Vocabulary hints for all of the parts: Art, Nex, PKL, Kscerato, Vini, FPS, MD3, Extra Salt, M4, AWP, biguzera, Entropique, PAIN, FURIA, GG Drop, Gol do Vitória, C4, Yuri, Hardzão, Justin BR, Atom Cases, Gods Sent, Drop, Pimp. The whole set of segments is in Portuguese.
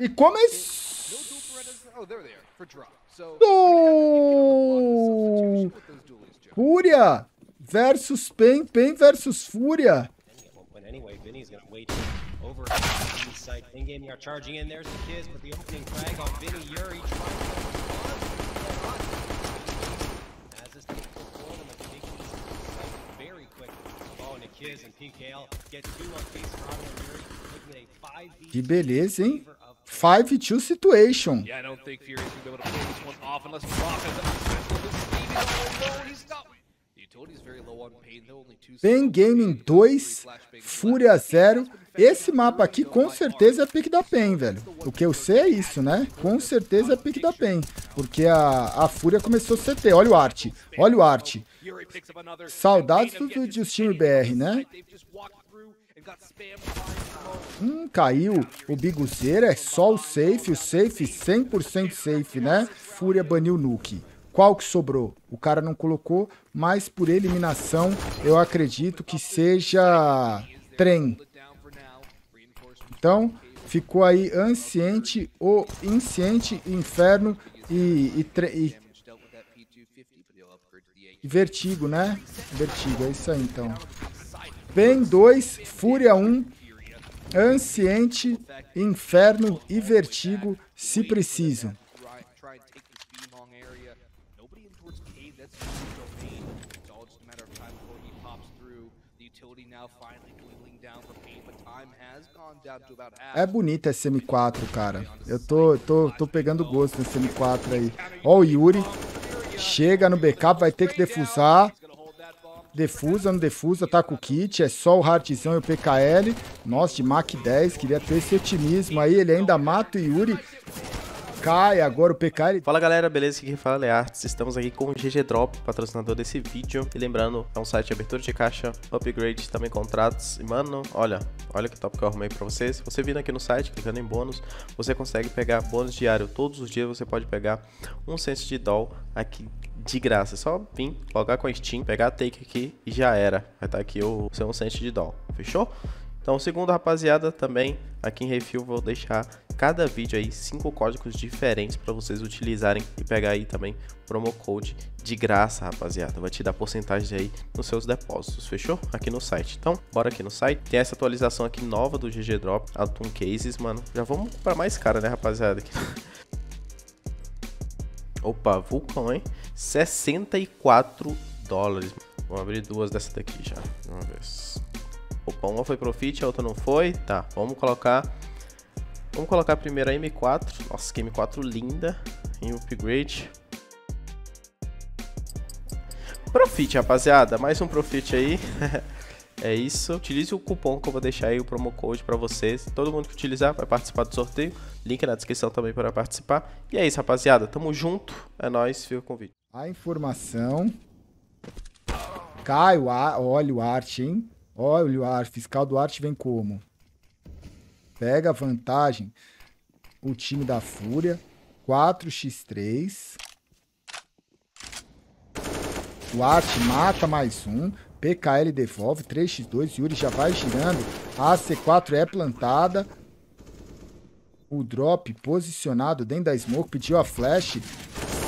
E começou! FURIA versus PAIN, PAIN versus FURIA. Que beleza, hein? 5-2 situation. PAIN Gaming 2, FURIA 0. Esse mapa aqui com certeza é pick da PAIN, velho. O que eu sei é isso, né? Com certeza é pick da PAIN. Porque a FURIA começou CT. Olha o Art. Olha o Art. Saudades do Justin BR, né? Caiu. O biguzera é só o safe. O safe 100% safe, né? FURIA baniu o nuke. Qual que sobrou? O cara não colocou, mas por eliminação eu acredito que seja trem. Então, ficou aí Anciente, o Inciente, Inferno e Vertigo, né? Vertigo, é isso aí então. PAIN 2, FURIA 1, Anciente, Inferno e Vertigo se precisam. É bonita essa M4, cara. Eu tô pegando gosto nessa M4 aí. Ó o Yuri. Chega no backup, vai ter que defusar. Defusa, não defusa, tá com o kit. É só o Hardzão e o PKL. Nossa, de Mach 10. Queria ter esse otimismo aí. Ele ainda mata o Yuri. Cai agora o PKL. Fala galera, beleza? Aqui quem fala é Art. Estamos aqui com o GG Drop, patrocinador desse vídeo. E lembrando, é um site de abertura de caixa, upgrade, também contratos. E mano, olha que top que eu arrumei pra vocês. Você vindo aqui no site, clicando em bônus, você consegue pegar bônus diário. Todos os dias você pode pegar um cento de doll aqui de graça. É só vir, logar com a Steam, pegar a take aqui e já era. Vai estar aqui o seu um cento de doll. Fechou? Então, segundo rapaziada, também aqui em Refil vou deixar cada vídeo aí 5 códigos diferentes para vocês utilizarem e pegar aí também promo code de graça, rapaziada. Vai te dar porcentagem aí nos seus depósitos, fechou? Aqui no site. Então, bora aqui no site. Tem essa atualização aqui nova do GG Drop, Atom Cases, mano. Já vamos para mais cara, né, rapaziada? Opa, vulcão, hein? 64 dólares. Vamos abrir duas dessa daqui já. Vamos ver. Opa, uma foi Profit, a outra não foi. Tá, vamos colocar primeiro a M4. Nossa, que M4 linda. Em upgrade. Profit, rapaziada. Mais um Profit aí. É isso. Utilize o cupom que eu vou deixar aí, o promo code pra vocês. Todo mundo que utilizar vai participar do sorteio. Link na descrição também para participar. E é isso, rapaziada. Tamo junto. É nóis. Fica com o vídeo. A informação. Cai o ar. Olha o Art, hein? Olha o Art, fiscal do Art vem como? Pega vantagem o time da FURIA, 4x3. O Art mata mais um, PKL devolve, 3x2, Yuri já vai girando, a AC4 é plantada. O Drop posicionado dentro da smoke, pediu a flash,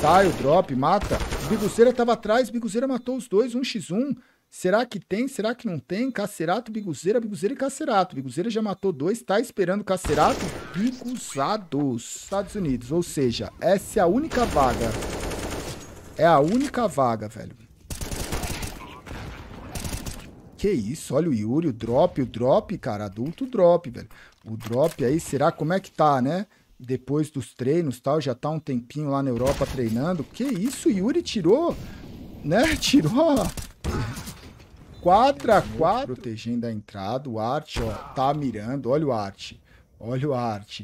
sai o Drop, mata. Biguzera estava atrás, Biguzera matou os dois, 1x1. Será que tem? Será que não tem? Kscerato, biguzera, biguzera e Kscerato. Biguzera já matou dois, tá esperando o Kscerato. Biguzados, Estados Unidos. Ou seja, essa é a única vaga. É a única vaga, velho. Que isso, olha o Yuri, o drop, cara, adulto drop, velho. O drop aí, será como é que tá, né? Depois dos treinos e tal, já tá um tempinho lá na Europa treinando. Que isso, o Yuri tirou, né? Tirou... 4x4, protegendo a entrada. O Art, ó, tá mirando. Olha o Art, olha o Art.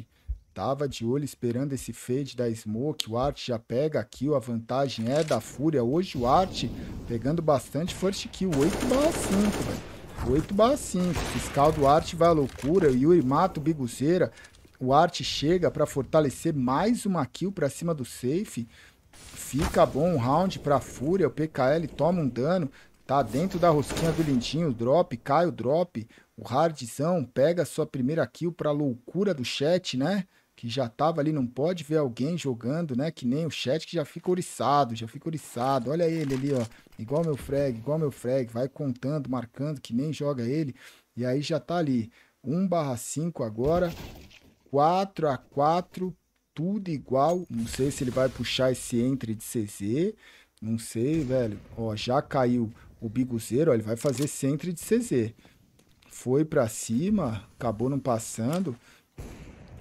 Tava de olho esperando esse fade da smoke. O Art já pega aqui, ó, a vantagem é da FURIA. Hoje o Art pegando bastante first kill, 8/5, velho. 8/5, fiscal do Art vai à loucura. O Yuri mata o biguzera. O Art chega pra fortalecer mais uma kill pra cima do safe. Fica bom, um round pra FURIA. O PKL toma um dano. Tá dentro da rosquinha do lindinho, o drop, cai o drop, o Hardzão pega a sua primeira kill pra loucura do chat, né? que já tava ali, não pode ver alguém jogando, né? Que nem o chat, que já fica oriçado, Olha ele ali, ó, igual meu frag, vai contando, marcando, que nem joga ele. E aí já tá ali, 1/5 agora, 4x4, tudo igual. Não sei se ele vai puxar esse entre de CZ, não sei, velho. Ó, já caiu o biguzera, ó, ele vai fazer esse entre de CZ. Foi pra cima, acabou não passando,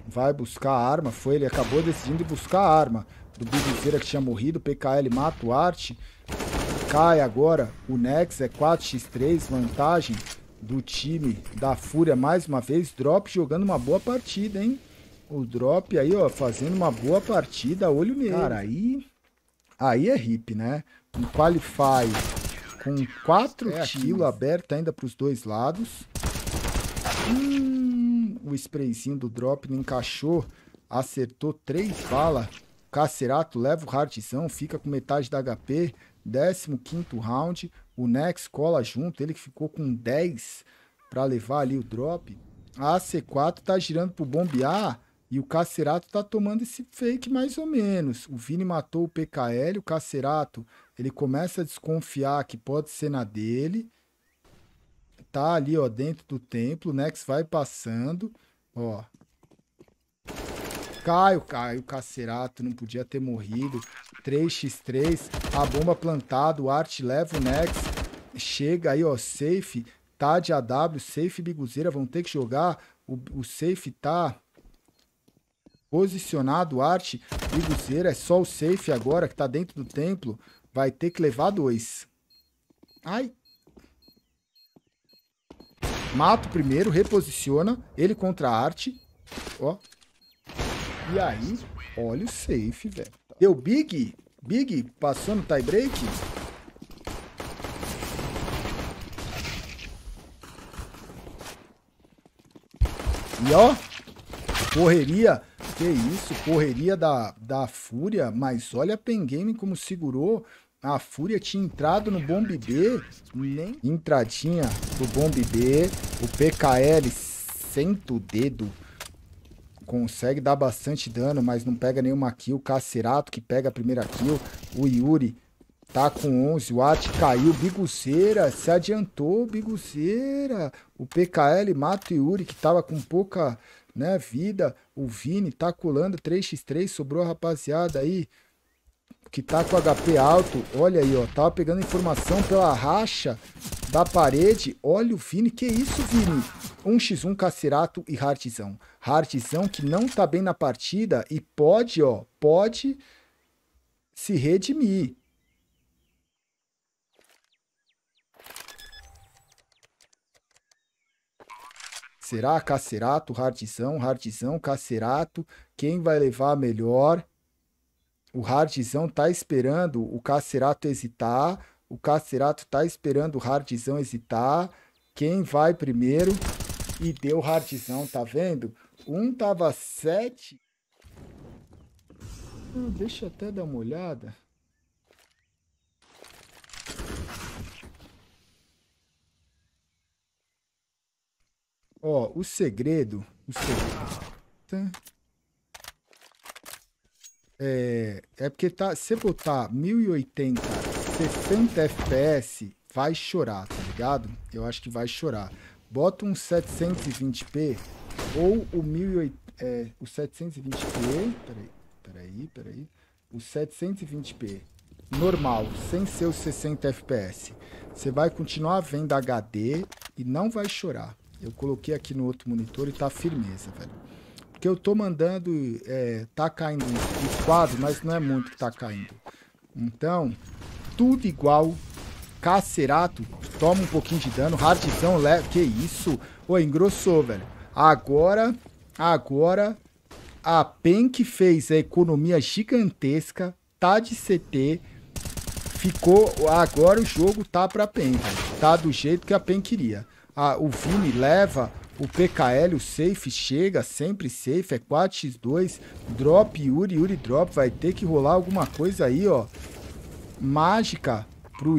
vai buscar a arma, foi, ele acabou decidindo buscar a arma do biguzera que tinha morrido. PKL mata o Art, cai agora o Nex, é 4x3, vantagem do time da Fúria mais uma vez. Drop jogando uma boa partida, hein? O Drop aí, ó, fazendo uma boa partida, olho nele. Cara, aí é hip, né? Um qualify com 4 tiros aberto ainda para os dois lados. O sprayzinho do Drop não encaixou, acertou 3 balas. Kscerato leva o Hardzão, fica com metade da HP, 15º round. O Nex cola junto, ele que ficou com 10 para levar ali o Drop. A AC4 tá girando pro bombear e o Kscerato tá tomando esse fake mais ou menos. O Vini matou o PKL, o Kscerato, ele começa a desconfiar que pode ser na dele. Tá ali, ó, dentro do templo, o Nex vai passando, ó. Cai o Kscerato, não podia ter morrido. 3x3, a bomba plantada, o Art leva o Nex. Chega aí, ó, safe, tá de AW, safe biguzera, vão ter que jogar. O safe tá posicionado, o Art, biguzera, é só o safe agora que tá dentro do templo. Vai ter que levar 2. Ai! Mata o primeiro, reposiciona, ele contra a Arte, ó. E aí, olha o safe, velho. Deu Big? Big passou no tiebreak? E ó, correria, que isso, correria da Fúria, mas olha a Pen Game como segurou. A Fúria tinha entrado no Bomb B, nem entradinha do Bomb B, o PKL senta o dedo, consegue dar bastante dano, mas não pega nenhuma kill. O Kscerato que pega a primeira kill, o Yuri tá com 11, o Ati caiu, biguzera, se adiantou, biguzera, o PKL mata o Yuri que tava com pouca, né, vida, o Vini tá colando 3x3, sobrou a rapaziada aí que tá com HP alto. Olha aí, ó, tava pegando informação pela racha da parede. Olha o Vini, que isso, Vini? 1x1, Kscerato e Hardzão. Hardzão que não tá bem na partida e pode, ó, pode se redimir. Será Kscerato, Hardzão, Kscerato, quem vai levar melhor? O Hardzão tá esperando o Kscerato hesitar. O Kscerato tá esperando o Hardzão hesitar. Quem vai primeiro? E deu o Hardzão, tá vendo? Um tava 7. Deixa eu até dar uma olhada. Ó, o segredo. É porque tá, se botar 1080, 60 FPS, vai chorar, tá ligado? Eu acho que vai chorar. Bota um 720p ou o 1080, o 720p, peraí, o 720p normal, sem ser o 60 FPS. Você vai continuar vendo HD e não vai chorar. Eu coloquei aqui no outro monitor e tá firmeza, velho. Que eu tô mandando, tá caindo os quadros, mas não é muito que tá caindo. Então, tudo igual. Kscerato toma um pouquinho de dano. Hardzão leva. Que isso? Ô, engrossou, velho. Agora, a PEN que fez a economia gigantesca, tá de CT, ficou, agora o jogo tá pra PEN, velho. Tá do jeito que a PEN queria. O Vini leva. O PKL, o safe, chega, sempre safe, é 4x2, Drop, Yuri, Drop, vai ter que rolar alguma coisa aí, ó, mágica pro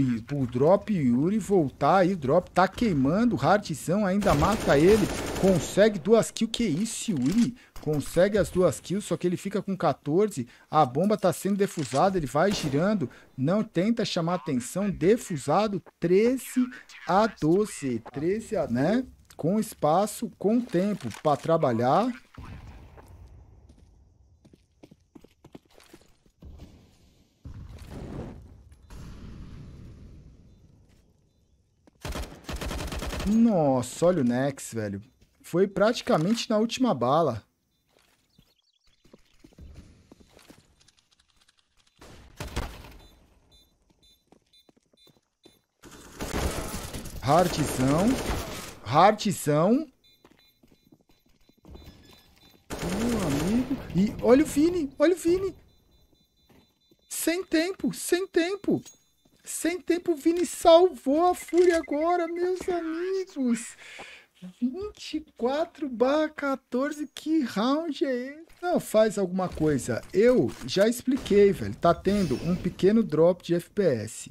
Drop e Yuri voltar aí. O Drop tá queimando, o Hardzão ainda mata ele, consegue 2 kills, que isso, Yuri? consegue as 2 kills, só que ele fica com 14, a bomba tá sendo defusada, ele vai girando, não tenta chamar atenção, defusado, 13-12, 13-12, né? Com espaço, com tempo para trabalhar. Nossa, olha o Nex, velho. Foi praticamente na última bala. Hardzão. Hardzão. Meu amigo. E olha o Vini, olha o Vini. Sem tempo, sem tempo. Sem tempo, o Vini salvou a Fúria agora, meus amigos. 24/14, que round é esse? Não, faz alguma coisa. Eu já expliquei, velho. Tá tendo um pequeno drop de FPS.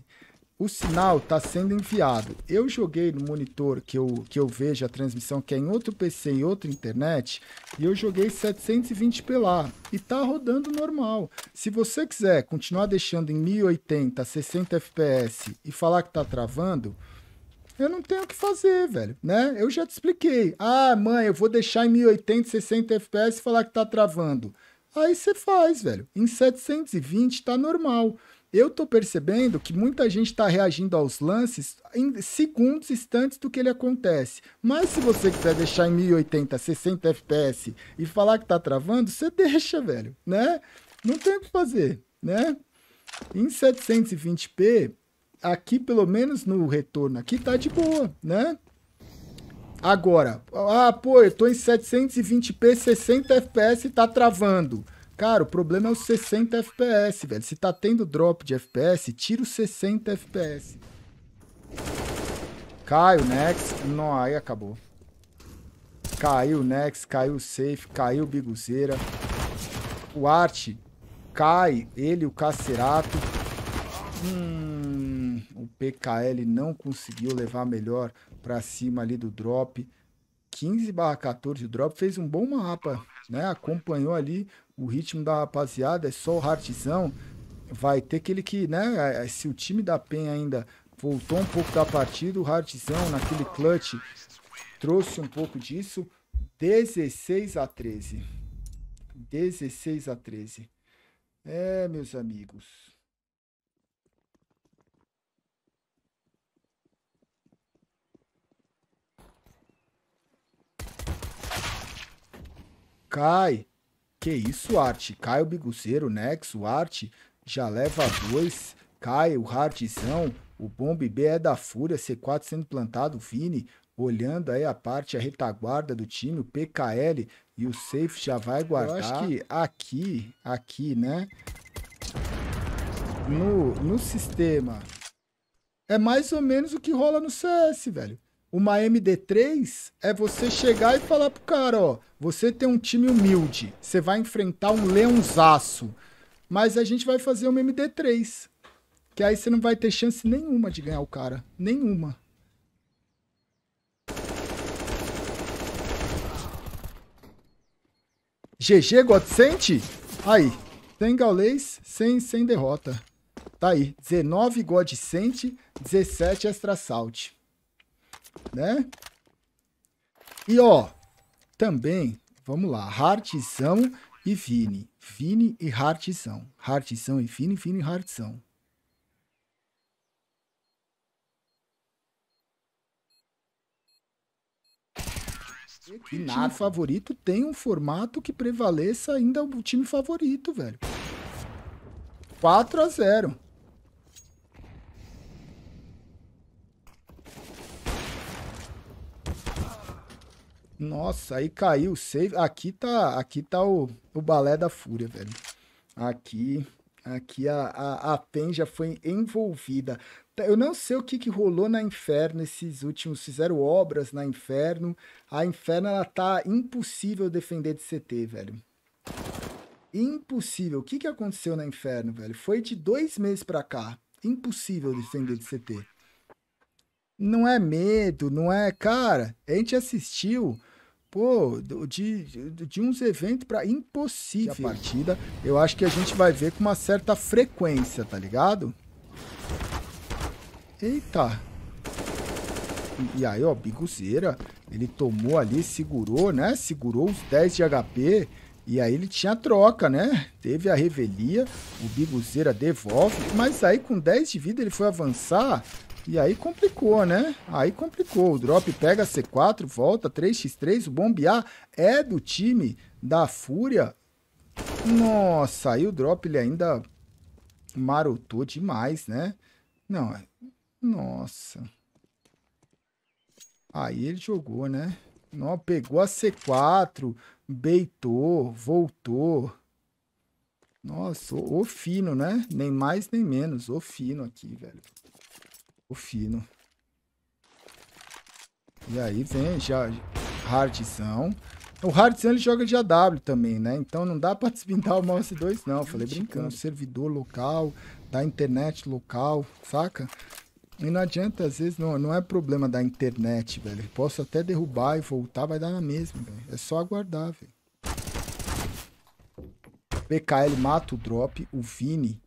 O sinal tá sendo enviado. Eu joguei no monitor que eu vejo a transmissão, que é em outro PC, em outra internet, e eu joguei 720p lá. E tá rodando normal. Se você quiser continuar deixando em 1080, 60 FPS e falar que tá travando, eu não tenho o que fazer, velho, né? Eu já te expliquei. Ah, mãe, eu vou deixar em 1080, 60 FPS e falar que tá travando. Aí você faz, velho. Em 720 tá normal. Eu tô percebendo que muita gente tá reagindo aos lances em segundos, instantes do que ele acontece. Mas se você quiser deixar em 1080, 60 FPS e falar que tá travando, você deixa, velho, né? Não tem o que fazer, né? Em 720p, aqui pelo menos no retorno aqui tá de boa, né? Agora, ah, pô, eu tô em 720p, 60 FPS e tá travando. Cara, o problema é os 60 FPS, velho. Se tá tendo drop de FPS, tira os 60 FPS. Cai o Nex. Não, aí acabou. Caiu o Nex, caiu o Safe, caiu o Biguzera. O Art cai, ele, o Kscerato. O PKL não conseguiu levar melhor pra cima ali do drop. 15/14, o drop fez um bom mapa, né? Acompanhou ali o ritmo da rapaziada. É só o Hardzão, vai ter aquele que, né? Se o time da PAIN ainda voltou um pouco da partida, o Hardzão naquele clutch trouxe um pouco disso. 16-13. 16-13. É, meus amigos. Cai. Que isso, Art. Cai o Biguzera, o Nex, o Art. Já leva 2. Cai o Hardzão. O Bomb B é da Fúria. C4 sendo plantado. O Vini olhando aí a parte, a retaguarda do time. O PKL e o Safe já vai guardar. Eu acho que aqui, né? No sistema. É mais ou menos o que rola no CS, velho. Uma MD3 é você chegar e falar pro cara, ó, você tem um time humilde, você vai enfrentar um leãozaço, mas a gente vai fazer uma MD3, que aí você não vai ter chance nenhuma de ganhar o cara, nenhuma. GG, Gods Sent? Aí, sem gaules, sem derrota. Tá aí, 19 Gods Sent, 17 Extra Salt. Né? E ó, também, vamos lá, Hardzão e Vini. Vini e Hardzão. Hardzão e Vini, Vini e Hardzão. E o time favorito tem um formato que prevaleça ainda o time favorito, velho. 4-0. Nossa, aí caiu o save. Aqui tá o balé da Fúria, velho. Aqui a PAIN já foi envolvida. Eu não sei o que rolou na Inferno esses últimos... Fizeram obras na Inferno. A Inferno, ela tá impossível defender de CT, velho. Impossível. O que aconteceu na Inferno, velho? Foi de 2 meses pra cá. Impossível defender de CT. Não é medo, não é... Cara, a gente assistiu... pô, de uns eventos para impossível. A partida, eu acho que a gente vai ver com uma certa frequência, tá ligado? Eita. E aí, ó, biguzera, ele tomou ali, segurou, né? Segurou os 10 de HP. E aí ele tinha troca, né? Teve a revelia, o biguzera devolve. Mas aí com 10 de vida ele foi avançar. E aí complicou, né? Aí complicou. O drop pega C4, volta 3x3. O bombear é do time da Fúria. Nossa, aí o drop ele ainda marotou demais, né? Não, nossa. Aí ele jogou, né? Não, pegou a C4, beitou, voltou. Nossa, o fino, né? Nem mais, nem menos. O fino aqui, velho. O fino. E aí vem já Hardzão. O Hardzão ele joga de AW também, né? Então não dá pra desvindar o mouse 2, não. Eu falei brincando. Servidor local, da internet local, saca? E não adianta, às vezes, não é problema da internet, velho. Posso até derrubar e voltar, vai dar na mesma, velho. É só aguardar, velho. PKL mata o drop, o Vini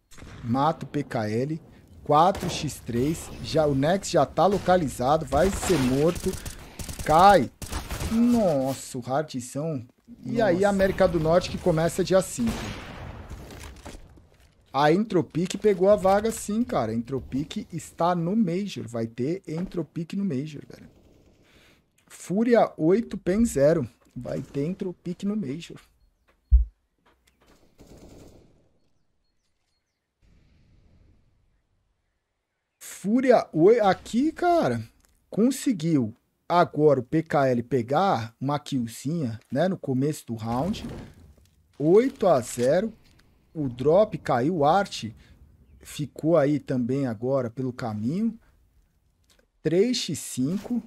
mata o PKL. 4x3, já, o Nex já tá localizado, vai ser morto. Cai. Nossa, o Hardzão. E aí a América do Norte que começa dia 5. A Entropique pegou a vaga sim, cara. A Entropique está no Major. Vai ter Entropique no Major, velho. Fúria 8, PAIN 0. Vai ter Entropique no Major. Fúria 8. Aqui, cara, conseguiu agora o PKL pegar uma killzinha, né? No começo do round. 8x0. O drop caiu, o Art ficou aí também agora pelo caminho. 3x5.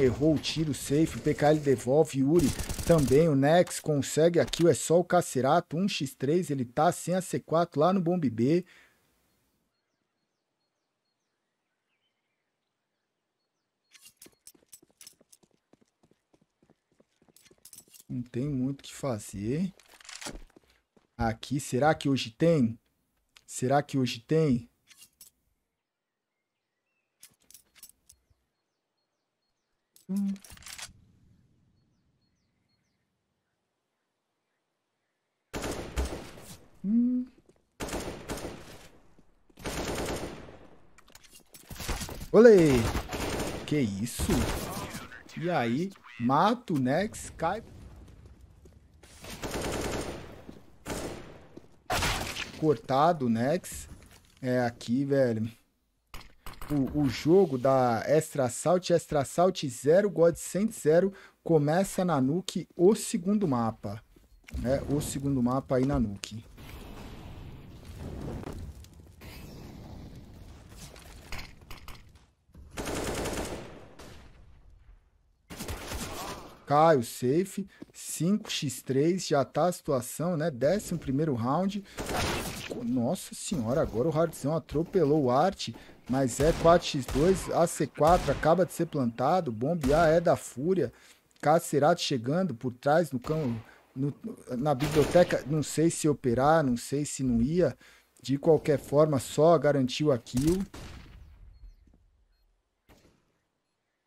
Errou o tiro safe. O PKL devolve, Yuri também. O Nex consegue a kill, é só o Kscerato. 1x3, ele tá sem a C4 lá no Bomb B. Não tem muito o que fazer. Aqui, será que hoje tem? Será que hoje tem? Olê! Que isso? E aí, mato o Nex, cai... Cortado o Nex. É aqui, velho. O jogo da Extra Salt. Extra Salt 0, Gods Sent 0. Começa na Nuke o segundo mapa. É, o segundo mapa aí na Nuke. Cai o safe. 5x3. Já tá a situação, né? 11º round. Nossa senhora, agora o Hardzão atropelou o Art, mas é 4x2, a C4 acaba de ser plantado, bombe A é da Fúria, Kscerato chegando por trás no cão, na biblioteca, não sei se operar, não sei se não ia, de qualquer forma só garantiu a kill.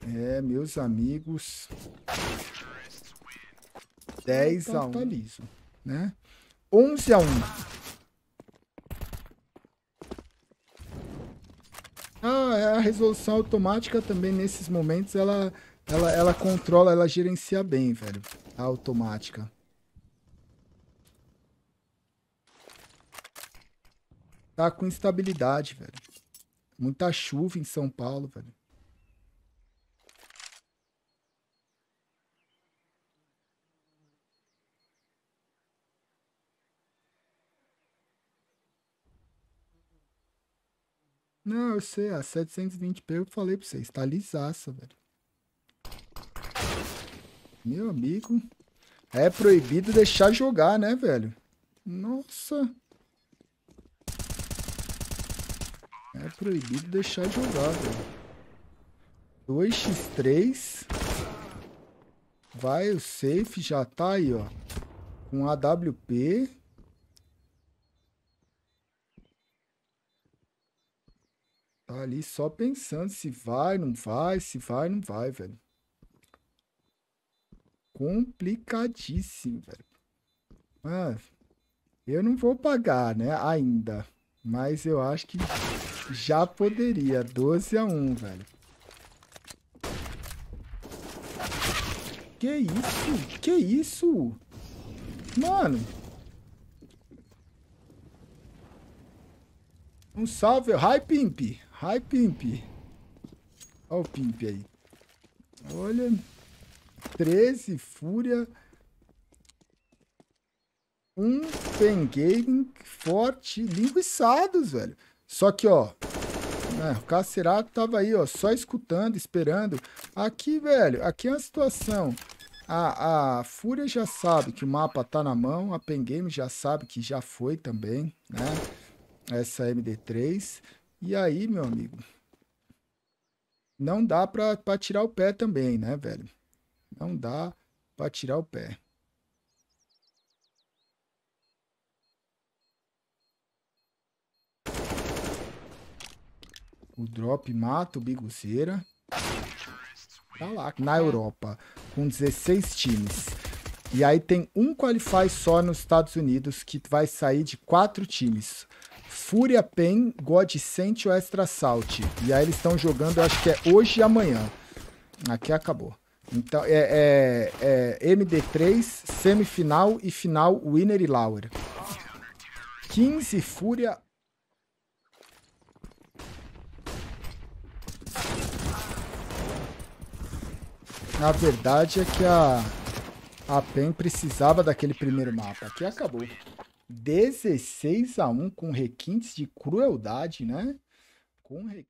É, meus amigos, 10x1, tá liso, né? 11x1. Ah, a resolução automática também, nesses momentos, ela controla, ela gerencia bem, velho, a automática. Tá com instabilidade, velho. Muita chuva em São Paulo, velho. Não, eu sei, a 720p eu falei pra vocês, tá lisaça, velho. Meu amigo, é proibido deixar jogar, né, velho? Nossa. É proibido deixar jogar, velho. 2x3. Vai o safe, já tá aí, ó. Com AWP. Tá ali só pensando se vai, não vai, se vai, não vai, velho. Complicadíssimo, velho. Mas eu não vou pagar, né, ainda. Mas eu acho que já poderia. 12-1, velho. Que isso? Que isso? Mano. Um salve. Hi, Pimp. Hi, Pimp. Olha o Pimp aí. Olha. 13, Fúria. Um Pengaming forte. Linguiçados, velho. Só que, ó. O Kscerato tava aí, ó. Só escutando, esperando. Aqui, velho. Aqui é uma situação. A Fúria já sabe que o mapa tá na mão. A Pengame já sabe que já foi também, né? Essa MD3. E aí, meu amigo. Não dá pra tirar o pé também, né, velho? Não dá pra tirar o pé. O Drop mata o Biguzera. Tá lá, na Europa, com 16 times. E aí tem um qualify só nos Estados Unidos, que vai sair de 4 times. FURIA, PAIN, Gods Sent e o Extra Salt. E aí eles estão jogando, eu acho que é hoje e amanhã. Aqui acabou. Então, é MD3, semifinal e final, Winner e Lauer. 15, FURIA... Na verdade é que a PEN precisava daquele primeiro mapa. Aqui acabou. 16-1 com requintes de crueldade, né? Com requintes.